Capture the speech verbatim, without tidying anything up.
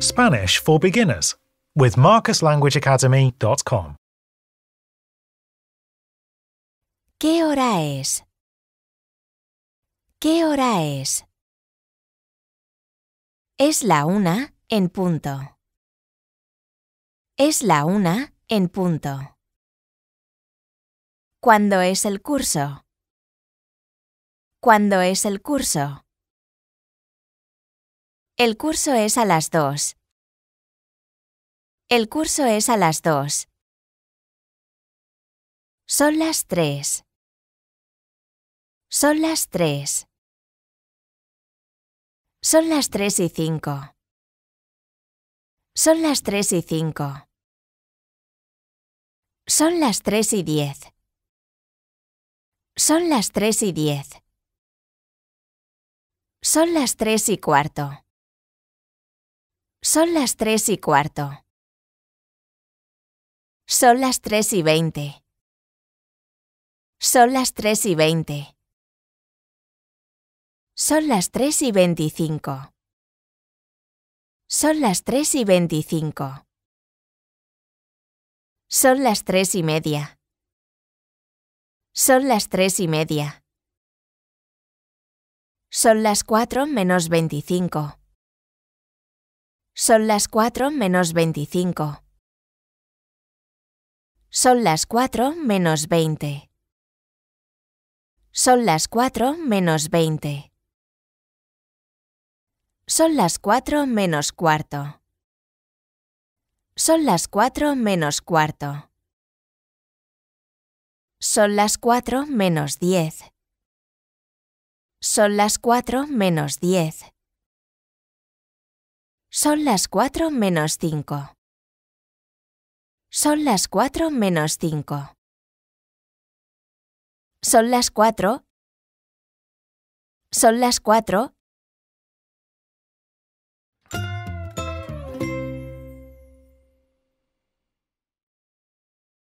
Spanish for Beginners with Marcus Language Academy dot com. ¿Qué hora es? ¿Qué hora es? Es la una en punto. Es la una en punto. ¿Cuándo es el curso? ¿Cuándo es el curso? El curso es a las dos. El curso es a las dos. Son las tres. Son las tres. Son las tres y cinco. Son las tres y cinco. Son las tres y diez. Son las tres y diez. Son las tres y cuarto. Son las tres y cuarto. Son las tres y veinte. Son las tres y veinte. Son las tres y veinticinco. Son las tres y veinticinco. Son las tres y media. Son las tres y media. Son las cuatro menos veinticinco. Son las cuatro menos veinticinco. Son las cuatro menos veinte. Son las cuatro menos veinte. Son las cuatro menos cuarto. Son las cuatro menos cuarto. Son las cuatro menos diez. Son las cuatro menos diez. Son las cuatro menos cinco. Son las cuatro menos cinco. Son las cuatro. Son las cuatro